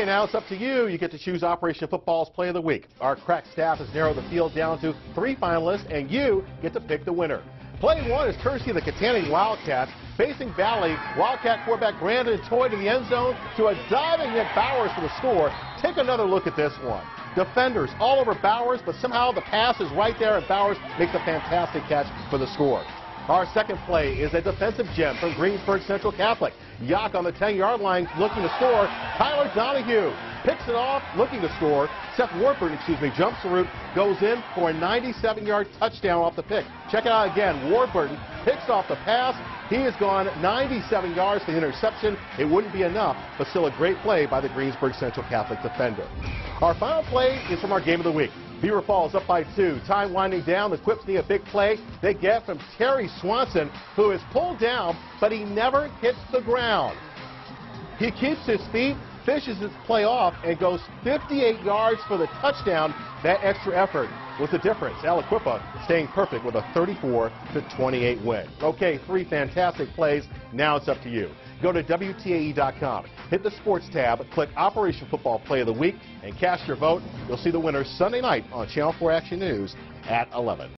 Toye, now it's up to you. You get to choose Operation Football's Play of the Week. Our crack staff has narrowed the field down to 3 finalists, and you get to pick the winner. Play 1 is courtesy of the Kittanning Wildcats. Facing Valley, Wildcat quarterback Brandon Toye to the end zone to a diving Nick Bowers for the score. Take another look at this one. Defenders all over Bowers, but somehow the pass is right there, and Bowers makes a fantastic catch for the score. Our second play is a defensive gem from Greensburg Central Catholic. Yak on the 10-yard line looking to score. Tyler Donahue picks it off, looking to score. Seth Warburton, jumps the route, goes in for a 97-yard touchdown off the pick. Check it out again. Warburton picks off the pass. He has gone 97 yards to the interception. It wouldn't be enough, but still a great play by the Greensburg Central Catholic defender. Our final play is from our Game of the Week. Beaver Falls up by 2. Time winding down. The Quips need a big play. They get from Terry Swanson, who is pulled down, but he never hits the ground. He keeps his feet, fishes his play off, and goes 58 yards for the touchdown. That extra effort was the difference. Aliquippa staying perfect with a 34-28 win. Okay, 3 fantastic plays. Now it's up to you. Go to WTAE.com, hit the sports tab, click Operation Football Play of the Week, and cast your vote. You'll see the winner Sunday night on Channel 4 Action News at 11.